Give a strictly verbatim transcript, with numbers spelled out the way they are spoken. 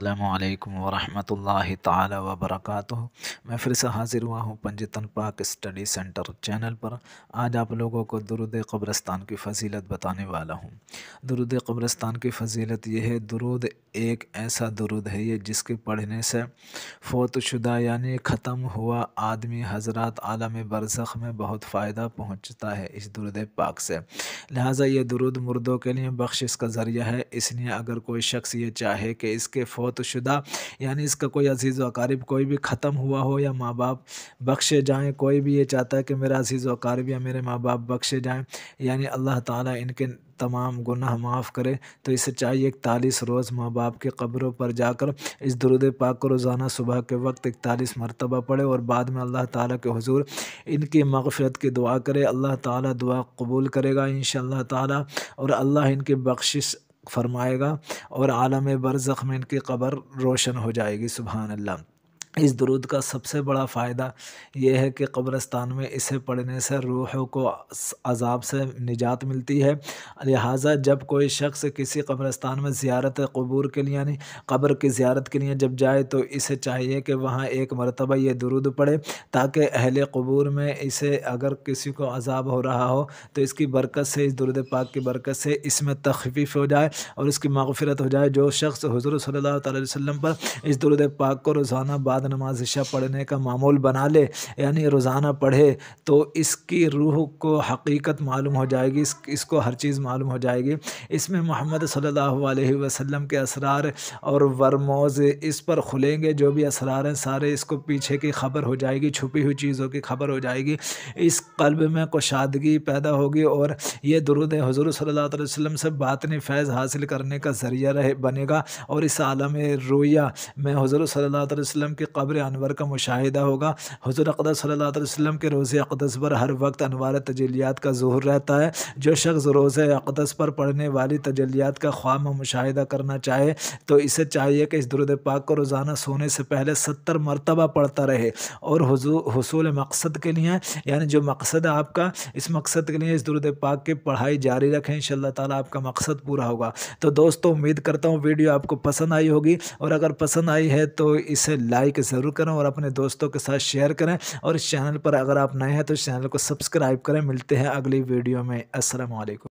अस्सलामुअलैकुम वरहमतुल्लाहि ताला वबरकातुहु। मैं फिर से हाज़िर हुआ हूँ पंजतन पाक स्टडी सेंटर चैनल पर। आज आप लोगों को दुरूद ए क़ब्रिस्तान की फ़जीलत बताने वाला हूँ। दुरूद ए क़ब्रिस्तान की फ़जीलत यह है, दुरूद एक ऐसा दुरूद है ये जिसके पढ़ने से फ़ौतशुदा यानी ख़त्म हुआ आदमी हज़रात आलम बरज़ख में बहुत फ़ायदा पहुँचता है इस दुरूद ए पाक से। लिहाजा ये दुरूद मुर्दों के लिए बख्शिश का ज़रिया है, इसलिए अगर कोई शख्स ये चाहे कि इसके तो शुदा यानी इसका कोई अजीज़ अकारिब कोई भी ख़त्म हुआ हो या माँ बाप बख्शे जाएँ, कोई भी ये चाहता है कि मेरा अजीज़ अकारिब या मेरे माँ बाप बख्शे जाएँ यानी अल्लाह ताला इनके तमाम गुनाह माफ़ करे, तो इसे चाहिए इकतालीस रोज़ माँ बाप के कब्रों पर जाकर इस दुरूद पाक को रोज़ाना सुबह के वक्त इकतालीस मरतबा पढ़े और बाद में अल्लाह ताला के हुजूर इनकी मग़फ़िरत की दुआ करे। अल्लाह ताला दुआ कबूल करेगा इंशाअल्लाह ताला, और अल्लाह इनकी बख्शिश फरमाएगा और आलम बरज़ख में इनकी कब्र रोशन हो जाएगी। सुभान अल्लाह। इस दुरूद का सबसे बड़ा फ़ायदा यह है कि कब्रिस्तान में इसे पढ़ने से रूह को अजाब से निजात मिलती है। लिहाजा जब कोई शख्स किसी कब्रिस्तान में ज़ियारत क़बूर के लिए यानी कब्र की ज़ियारत के लिए जब जाए तो इसे चाहिए कि वहाँ एक मरतबा ये दुरूद पढ़े, ताकि अहले क़बूर में इसे अगर किसी को अजाब हो रहा हो तो इसकी बरकत से, इस दुरूद पाक की बरकत से इसमें तख़फ़ीफ़ हो जाए और इसकी मग़फ़िरत हो जाए। जो शख्स हुज़ूर सल्लल्लाहु अलैहि वसल्लम पर इस दुरूद पाक को रोज़ाना नमाज इशा पढ़ने का मामूल बना ले यानी रोज़ाना पढ़े तो इसकी रूह को हकीकत मालूम हो जाएगी, इस, इसको हर चीज़ मालूम हो जाएगी। इसमें मोहम्मद सल्लल्लाहु अलैहि वसल्लम के असरार और वरमोज़ इस पर खुलेंगे, जो भी असरार हैं सारे इसको पीछे की खबर हो जाएगी, छुपी हुई चीज़ों की खबर हो जाएगी, इस कल्ब में कुशादगी पैदा होगी और ये दुरूद हुज़ूर सल्लल्लाहु अलैहि वसल्लम से बातनी फैज़ हासिल करने का ज़रिया रहे बनेगा और इस आलम रुया में हुज़ूर सल्लल्लाहु अलैहि वसल्लम के कब्र अनवर का मुशाहिदा होगा। हुज़ूर अक़दस सल्लल्लाहु अलैहि वसल्लम के रोज़े अक़दस पर हर वक्त अनवार तजलियात का ज़ुहूर रहता है। जो शख्स रोज़े अक़दस पर पढ़ने वाली तजलियात का ख्वाब मुशाहिदा करना चाहे तो इसे चाहिए कि इस दुरूद पाक को रोज़ाना सोने से पहले सत्तर मरतबा पढ़ता रहे और हुसूल मकसद के लिए यानी जो मकसद है आपका, इस मकसद के लिए इस दुरूद पाक की पढ़ाई जारी रखें, इंशाअल्लाह ताला आपका मकसद पूरा होगा। तो दोस्तों उम्मीद करता हूँ वीडियो आपको पसंद आई होगी, और अगर पसंद आई है तो इसे लाइक ज़रूर करें और अपने दोस्तों के साथ शेयर करें, और इस चैनल पर अगर आप नए हैं तो इस चैनल को सब्सक्राइब करें। मिलते हैं अगली वीडियो में। अस्सलाम वालेकुम।